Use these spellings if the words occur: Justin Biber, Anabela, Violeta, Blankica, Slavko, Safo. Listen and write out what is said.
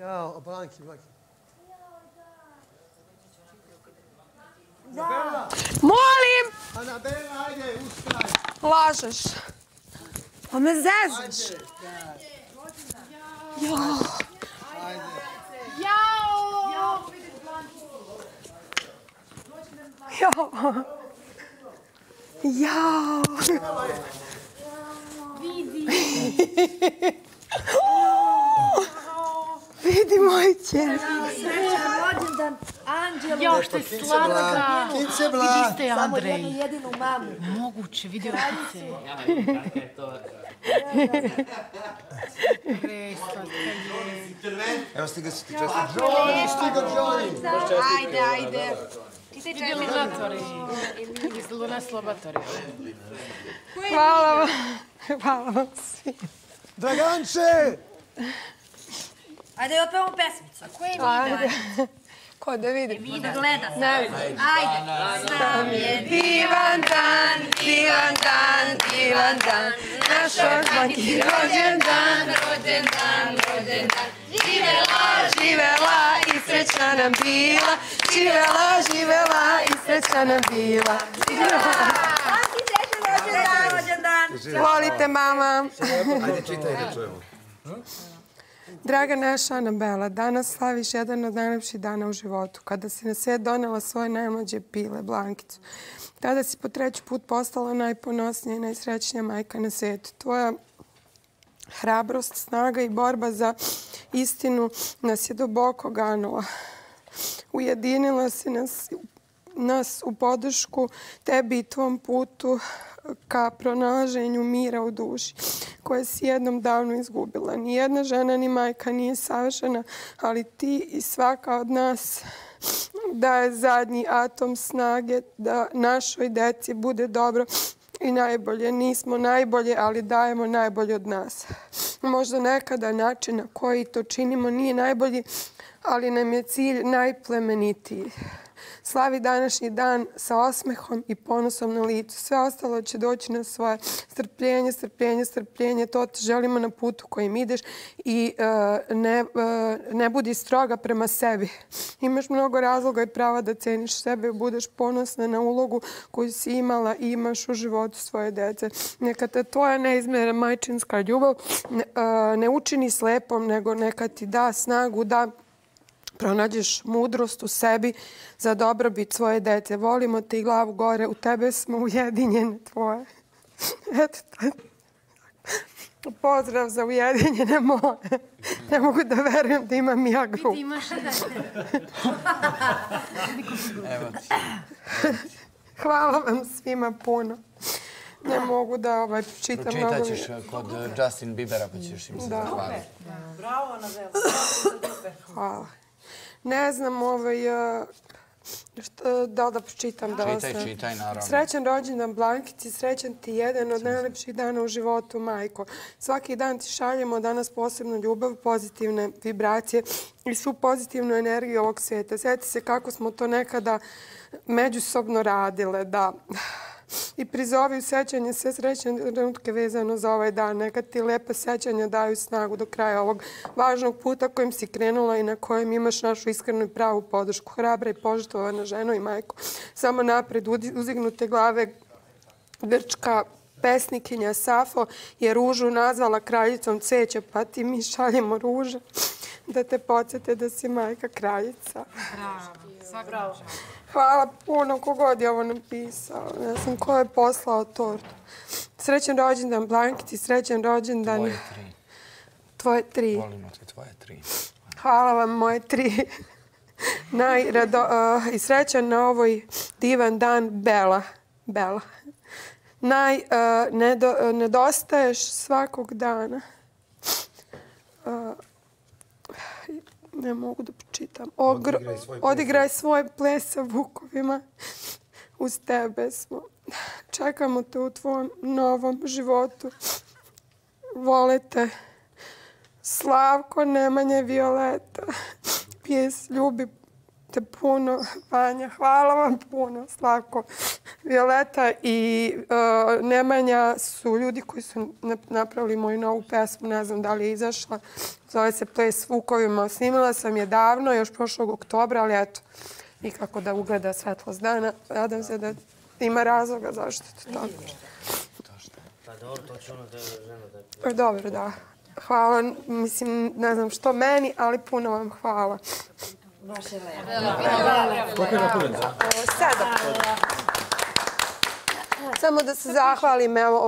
Jao, Blanki. Da. Molim! Anabela, ajde, ustaj. Lažeš. Pa me zezaš. Jao. Jao. Jao. Jao. Vidi. Vidi moj čer. Srećan rođendan, Anđelu. Jao što je slatka. Vidi ste je, Andrej. Samo jednu jedinu mamu. Moguće, vidio se. Kako je to? Evo stiga se ti čestim. Johnny, stiga Johnny. Ajde. Vidio li zatvori. Izgledu nas lobatori. Hvala vam. Hvala vam svi. Draganče! Ajde, opevamo pesmicu. Ko je Emina? Ko da vidi? Emina gleda sam. Ajde. Sam je divan dan, divan dan, divan dan. Naš odmanki rođen dan. Živela i sreća nam bila. Živela i sreća nam bila. Slavki srećan rođen dan. Volite, mama. Ajde, čitaj da čujemo. Draga naša Anabela, danas slaviš jedan od najlepših dana u životu, kada si na svijet donela svoje najmlađe pile, Blankicu. Tada si po treći put postala najponosnija i najsrećnija majka na svijetu. Tvoja hrabrost, snaga i borba za istinu nas je duboko ganula. Ujedinila si nas u podršku tebi i tvom putu ka pronalaženju mira u duši, koje si jednom davno izgubila. Nijedna žena ni majka nije savršena, ali ti i svaka od nas daje zadnji atom snage da našoj deci bude dobro i najbolje. Nismo najbolje, ali dajemo najbolje od nas. Možda nekada način na koji to činimo nije najbolji, ali nam je cilj najplemenitiji. Slavi današnji dan sa osmehom i ponosom na licu. Sve ostalo će doći na svoje. Strpljenje. To te želimo na putu kojim ideš i ne budi stroga prema sebi. Imaš mnogo razloga i prava da ceniš sebe i budeš ponosna na ulogu koju si imala i imaš u životu svoje dece. Neka te tvoja neizmjerna majčinska ljubav ne učini slepom, nego neka ti da snagu da pronađeš mudrost u sebi za dobrobit svoje dece. Volimo te i glavu gore. U tebe smo ujedinjene tvoje. Eto to. Pozdrav za ujedinjene moje. Ne mogu da verujem da imam ja grupu. Ti imaš i dete. Hvala vam svima puno. Ne mogu da čitam mnogo. Pročitaćeš kod Justin Bibera, pa ćeš im se zahvaliti. Bravo, Anabela. Hvala. Ne znam da pročitam. Čitaj, naravno. Srećan rođendan, Blankici, srećan ti jedan od najlepših dana u životu, majko. Svaki dan ti šaljemo danas posebnu ljubav, pozitivne vibracije i svu pozitivnu energiju ovog svijeta. Sjeti se kako smo to nekada međusobno radile, da... I prizovi u sećanje sve srećne trenutke vezano za ovaj dan. Neka ti lepa sećanja daju snagu do kraja ovog važnog puta kojim si krenula i na kojem imaš našu iskrenu i pravu podršku. Hrabra i požrtvovana žena i majko. Samo napred, uzdignute glave, grčka pesnikinja Safo je ružu nazvala kraljicom cveća, pa ti mi šaljemo ruže da te podsjete da si majka kraljica. Bravo. Hvala puno, kogod je ovo napisao. Ne znam ko je poslao tortu. Srećan rođendan, Blankici, srećan rođendan. Tvoje tri. Volimo te, tvoje tri. Hvala vam, moje tri. I srećan na ovoj divan dan, Bela. Bela. Nedostaješ svakog dana. Ne mogu da počitam. Odigraj svoj ples sa vukovima. Uz tebe smo. Čekamo te u tvojom novom životu. Volite. Slavko, Nemanjo, Violeta. Pjes, ljubi, te puno, Vanja. Hvala vam puno, Slavko. Violeta i Nemanja su ljudi koji su napravili moju novu pesmu. Ne znam da li je izašla. Zove se Ples s vukovima. Snimila sam je davno, još prošlog oktobra, ali eto, nikako da ugleda svetlost dana. Nadam se da ima razloga zašto je to tako. Pa dobro, to će ono da je žena. Dobro, da. Hvala, mislim, ne znam što meni, ali puno vam hvala. Baš je lepo. Koliko je napunjen? 7. Samo da se zahvalim, evo.